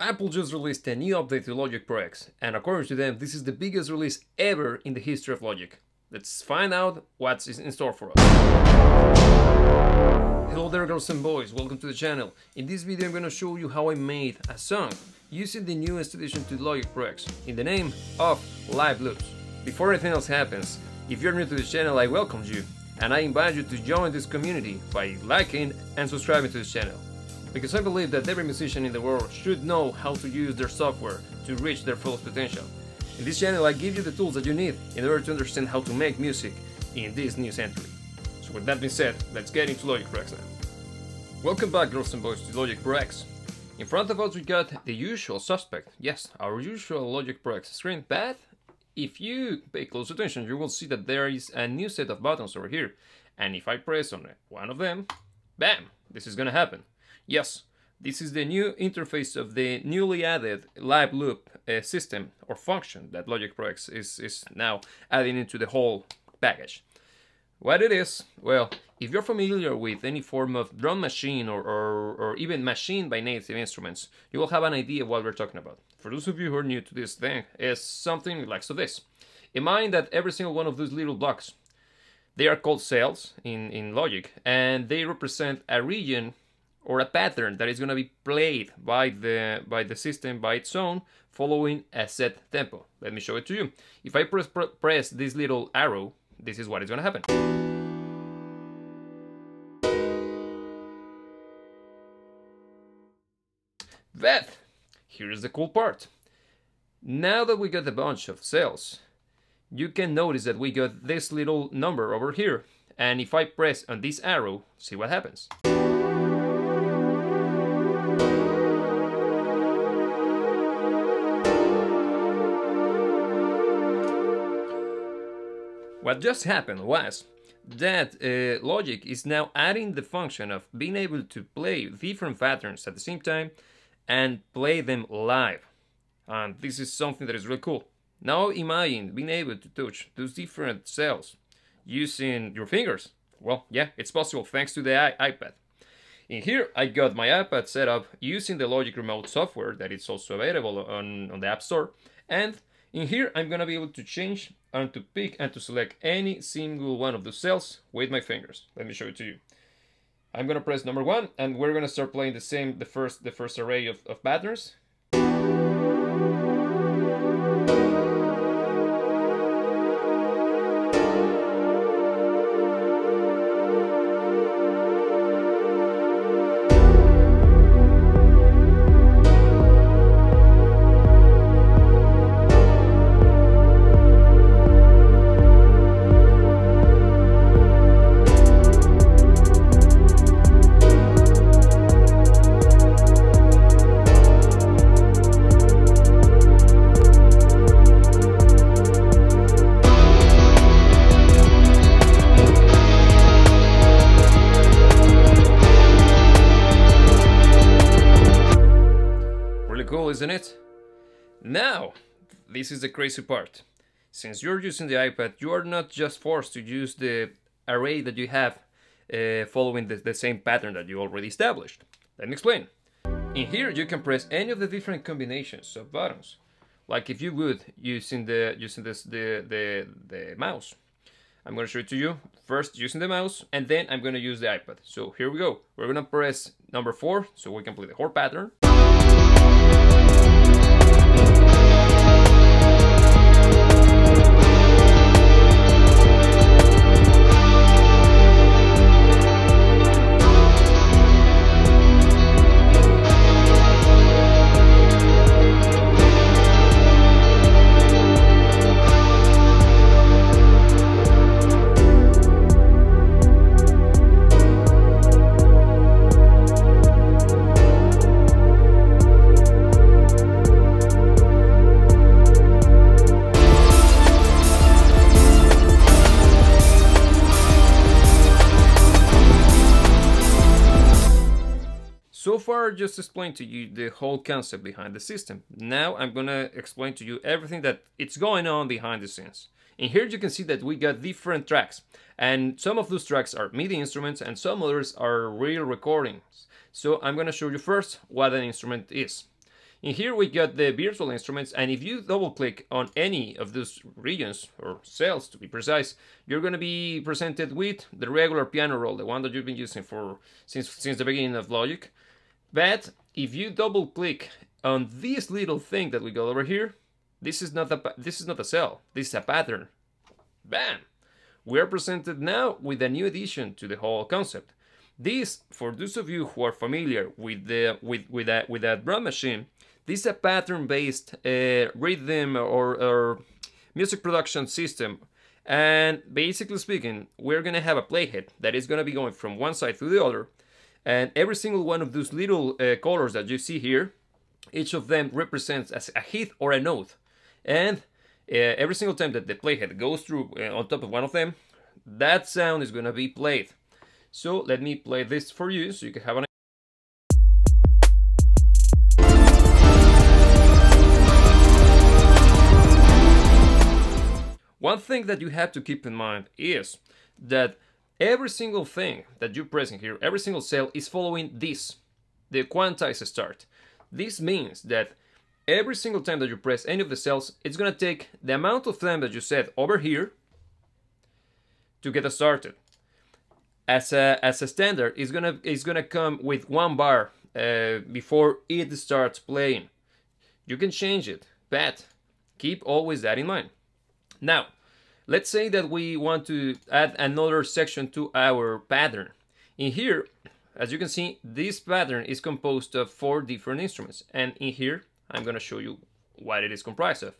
Apple just released a new update to Logic Pro X, and according to them, this is the biggest release ever in the history of Logic. Let's find out what's in store for us. Hello there, girls and boys, welcome to the channel. In this video I'm gonna show you how I made a song using the newest addition to Logic Pro X in the name of Live Loops. Before anything else happens, if you're new to this channel, I welcome you, and I invite you to join this community by liking and subscribing to this channel. Because I believe that every musician in the world should know how to use their software to reach their fullest potential. In this channel I give you the tools that you need in order to understand how to make music in this new century. So with that being said, let's get into Logic Pro X now. Welcome back, girls and boys, to Logic Pro X. In front of us we got the usual suspect, yes, our usual Logic Pro X screen, but if you pay close attention you will see that there is a new set of buttons over here, and if I press on one of them, bam, this is gonna happen. Yes, this is the new interface of the newly added Live Loop system or function that Logic Pro X is now adding into the whole package. What it is? Well, if you're familiar with any form of drum machine or even machine by Native Instruments, you will have an idea of what we're talking about. For those of you who are new to this thing, it's something like this. Imagine that every single one of those little blocks, they are called cells in Logic, and they represent a region or a pattern that is going to be played by the system by its own, following a set tempo. Let me show it to you. If I press this little arrow, this is what is going to happen. But here's the cool part. Now that we got a bunch of cells, you can notice that we got this little number over here. And if I press on this arrow, see what happens. What just happened was that Logic is now adding the function of being able to play different patterns at the same time and play them live. And this is something that is really cool. Now imagine being able to touch those different cells using your fingers. Well, yeah, it's possible thanks to the iPad. In here, I got my iPad set up using the Logic Remote software that is also available on the App Store. And in here, I'm gonna be able to change and to pick and to select any single one of the cells with my fingers. Let me show it to you. I'm gonna press number one, and we're gonna start playing the first array of patterns. Isn't it? Now, this is the crazy part. Since you're using the iPad, you are not just forced to use the array that you have following the same pattern that you already established. Let me explain. In here, you can press any of the different combinations of buttons, like if you would using the mouse. I'm gonna show it to you first using the mouse, and then I'm gonna use the iPad. So here we go. We're gonna press number 4, so we can play the whole pattern. So far, just explained to you the whole concept behind the system. Now I'm gonna explain to you everything that it's going on behind the scenes. In here you can see that we got different tracks, and some of those tracks are MIDI instruments and some others are real recordings. So I'm gonna show you first what an instrument is. In here we got the virtual instruments, and if you double click on any of those regions, or cells to be precise, you're going to be presented with the regular piano roll, the one that you've been using for since the beginning of Logic. But if you double click on this little thing that we got over here, this is not a cell, this is a pattern. Bam! We are presented now with a new addition to the whole concept. This, for those of you who are familiar with a drum machine, this is a pattern-based rhythm or music production system. And basically speaking, we're going to have a playhead that is going to be going from one side to the other. And every single one of those little colors that you see here, each of them represents a hit or a note. And every single time that the playhead goes through on top of one of them, that sound is going to be played. So let me play this for you so you can have an idea. One thing that you have to keep in mind is that every single thing that you press in here, every single cell is following this, the quantized start. This means that every single time that you press any of the cells, it's going to take the amount of time that you set over here to get us started. As a standard, it's gonna come with one bar before it starts playing. You can change it, but keep always that in mind. Now, let's say that we want to add another section to our pattern. In here, as you can see, this pattern is composed of 4 different instruments, and in here, I'm gonna show you what it is comprised of.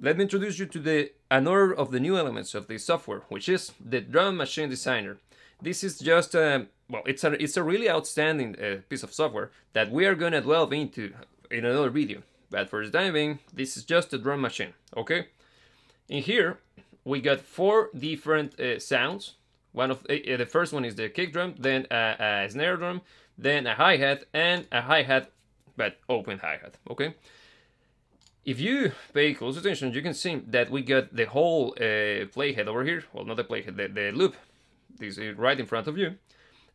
Let me introduce you to another of the new elements of this software, which is the Drum Machine Designer. This is just it's a really outstanding piece of software that we are going to delve into in another video. But for the time being, this is just a drum machine, okay? In here, we got 4 different sounds. The first one is the kick drum, then a snare drum, then a hi-hat, and a hi-hat, but open hi-hat, okay? If you pay close attention, you can see that we got the whole playhead over here. Well, not the playhead, the loop. This is right in front of you.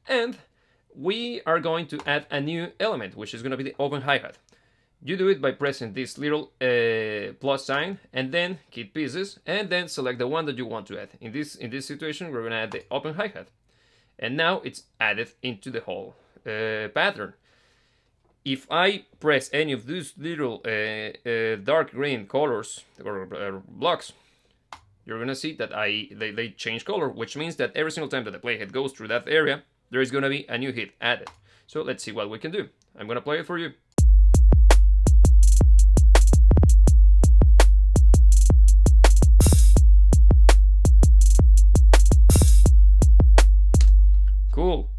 And we are going to add a new element, which is going to be the open hi-hat. You do it by pressing this little plus sign, and then kit pieces, and then select the one that you want to add. In this situation, we're going to add the open hi-hat. And now it's added into the whole pattern. If I press any of these little dark green colors or blocks, you're gonna see that they change color, which means that every single time that the playhead goes through that area, there is gonna be a new hit added. So let's see what we can do. I'm gonna play it for you. Cool.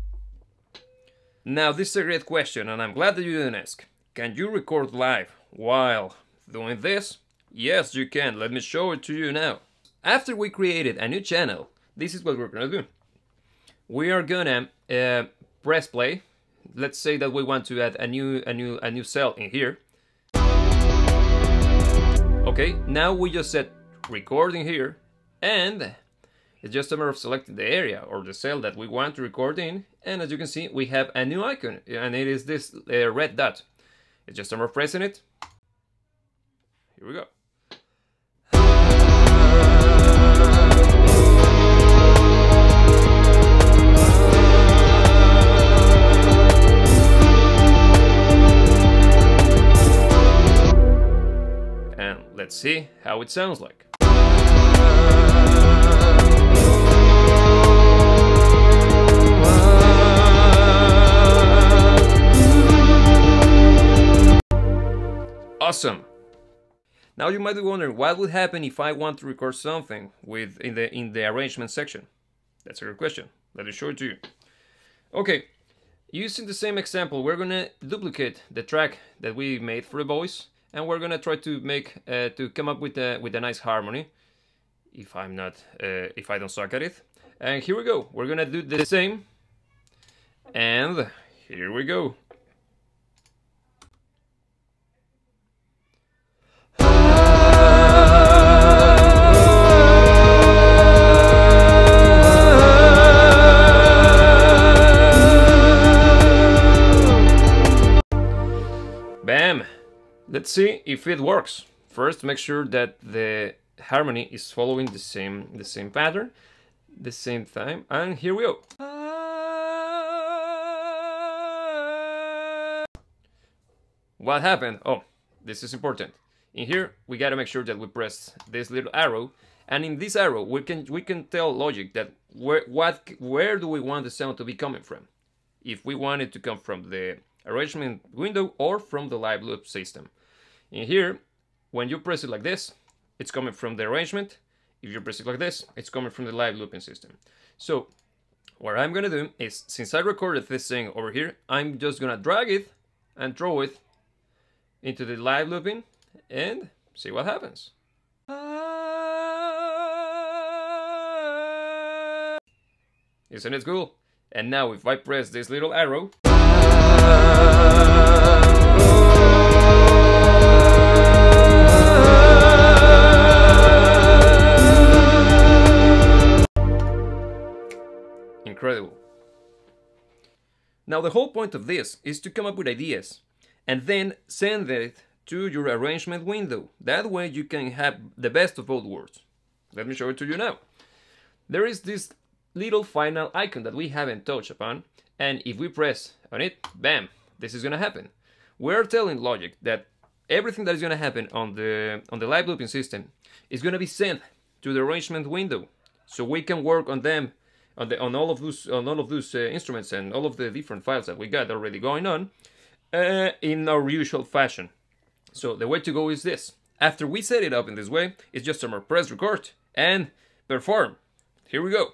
Now, this is a great question, and I'm glad that you didn't ask. Can you record live while doing this? Yes, you can. Let me show it to you now. After we created a new channel, this is what we're going to do. We are going to press play. Let's say that we want to add a new cell in here. Okay, now we just set recording here, and it's just a matter of selecting the area or the cell that we want to record in, and as you can see, we have a new icon, and it is this red dot. It's just a matter of pressing it. Here we go. And let's see how it sounds like. Awesome. Now you might be wondering what would happen if I want to record something in the arrangement section. That's a good question. Let me show it to you. Okay, using the same example, we're gonna duplicate the track that we made for the voice, and we're gonna try to make come up with a nice harmony. If I don't suck at it. And here we go. We're gonna do the same. And here we go. jam. Let's see if it works. First, make sure that the harmony is following the same pattern, the same time, and here we go. What happened? Oh, this is important. In here, we gotta make sure that we press this little arrow, and in this arrow, we can tell Logic that where do we want the sound to be coming from. If we want it to come from the arrangement window or from the live loop system. In here, when you press it like this, it's coming from the arrangement. If you press it like this, it's coming from the live looping system. So what I'm gonna do is, since I recorded this thing over here, I'm just gonna drag it and throw it into the live looping and see what happens. Isn't it cool? And now if I press this little arrow, incredible. Now the whole point of this is to come up with ideas and then send it to your arrangement window. That way you can have the best of both worlds. Let me show it to you now. There is this little final icon that we haven't touched upon, and if we press on it, bam, this is gonna happen. We're telling Logic that everything that is gonna happen on the live looping system is gonna be sent to the arrangement window, so we can work on them, on all of those instruments and all of the different files that we got already going on in our usual fashion. So the way to go is this. After we set it up in this way, it's just to press record and perform. Here we go.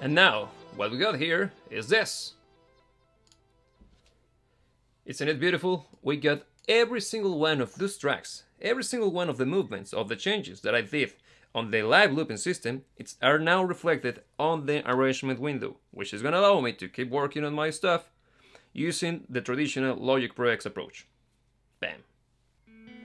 And now, what we got here is this. Isn't it beautiful? We got every single one of those tracks, every single one of the movements, of the changes that I did on the live looping system, are now reflected on the arrangement window, which is gonna allow me to keep working on my stuff using the traditional Logic Pro X approach. Bam.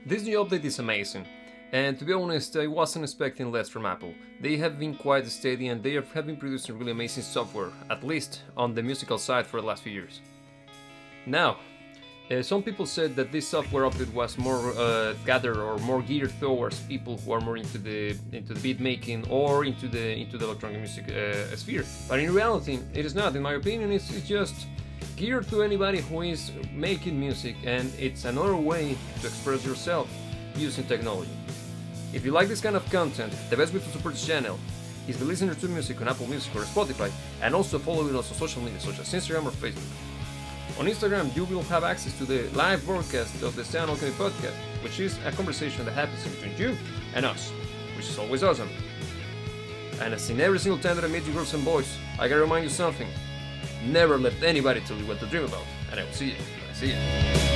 This new update is amazing. And to be honest, I wasn't expecting less from Apple. They have been quite steady and they have been producing really amazing software, at least on the musical side, for the last few years. Now, some people said that this software update was more more geared towards people who are more into the beat making or into the electronic music sphere. But in reality, it is not. In my opinion, it's just geared to anybody who is making music, and it's another way to express yourself using technology. If you like this kind of content, the best way to support this channel is to listen to music on Apple Music or Spotify, and also follow it on social media such as Instagram or Facebook. On Instagram, you will have access to the live broadcast of the Sound Alcanny Podcast, which is a conversation that happens between you and us, which is always awesome. And as in every single time that I meet you girls and boys, I gotta remind you something. Never let anybody tell you what to dream about, and I will see you.